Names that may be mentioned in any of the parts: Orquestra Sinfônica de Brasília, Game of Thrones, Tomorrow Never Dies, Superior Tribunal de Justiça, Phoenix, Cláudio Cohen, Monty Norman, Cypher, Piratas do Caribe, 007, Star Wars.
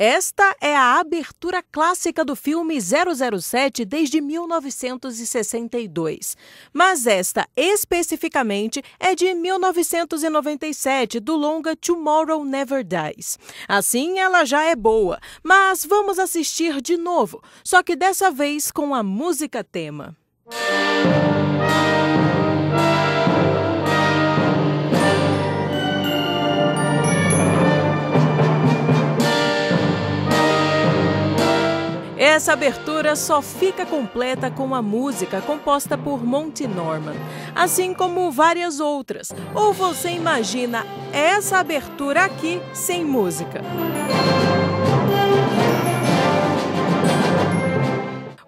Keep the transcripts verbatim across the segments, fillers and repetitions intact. Esta é a abertura clássica do filme zero zero sete desde mil novecentos e sessenta e dois. Mas esta, especificamente, é de mil novecentos e noventa e sete, do longa Tomorrow Never Dies. Assim, ela já é boa, mas vamos assistir de novo, só que dessa vez com a música tema. Essa abertura só fica completa com a música composta por Monty Norman, assim como várias outras. Ou você imagina essa abertura aqui sem música?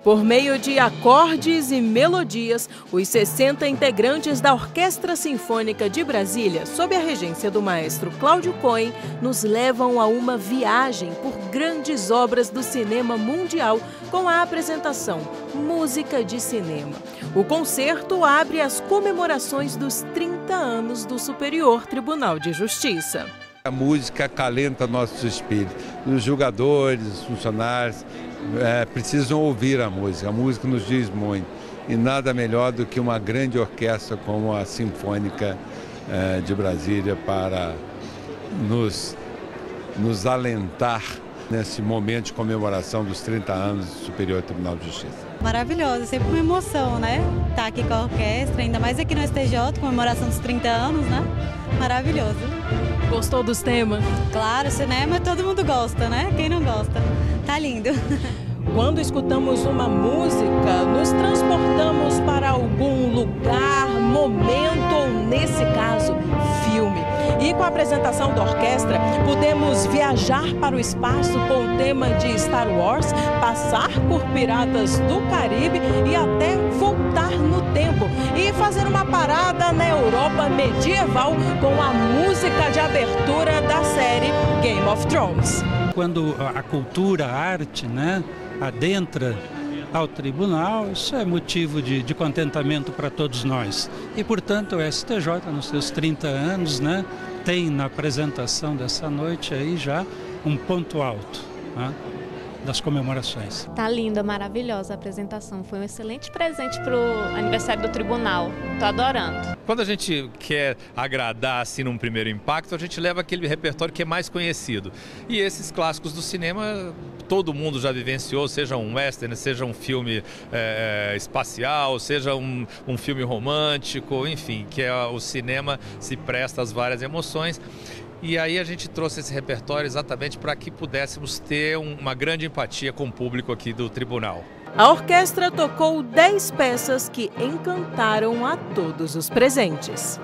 Por meio de acordes e melodias, os sessenta integrantes da Orquestra Sinfônica de Brasília, sob a regência do maestro Cláudio Cohen, nos levam a uma viagem por grandes obras do cinema mundial com a apresentação Música de Cinema. O concerto abre as comemorações dos trinta anos do Superior Tribunal de Justiça. A música acalenta nossos espíritos, os julgadores, os funcionários, É, precisam ouvir a música, a música nos diz muito, e nada melhor do que uma grande orquestra como a Sinfônica é, de Brasília para nos, nos alentar nesse momento de comemoração dos trinta anos do Superior Tribunal de Justiça. Maravilhosa, sempre uma emoção, né? Estar aqui com a orquestra, ainda mais aqui no S T J, comemoração dos trinta anos, né? Maravilhoso. Gostou dos temas? Claro, cinema todo mundo gosta, né? Quem não gosta? Tá lindo. Quando escutamos uma música, nos transportamos para algum lugar, momento ou, nesse caso, filme. E com a apresentação da orquestra, podemos viajar para o espaço com o tema de Star Wars, passar por Piratas do Caribe e até voltar no tempo e fazer uma parada na Europa medieval com a música de abertura da série Game of Thrones. Quando a cultura, a arte, né, adentra ao tribunal, isso é motivo de, de contentamento para todos nós. E, portanto, o S T J, nos seus trinta anos, né, tem na apresentação dessa noite aí já um ponto alto, né, das comemorações. Tá linda, maravilhosa a apresentação. Foi um excelente presente para o aniversário do tribunal. Tô adorando. Quando a gente quer agradar assim num primeiro impacto, a gente leva aquele repertório que é mais conhecido. E esses clássicos do cinema todo mundo já vivenciou, seja um western, seja um filme é, espacial, seja um, um filme romântico, enfim, que é, o cinema se presta às várias emoções. E aí a gente trouxe esse repertório exatamente para que pudéssemos ter uma grande empatia com o público aqui do tribunal. A orquestra tocou dez peças que encantaram a todos os presentes.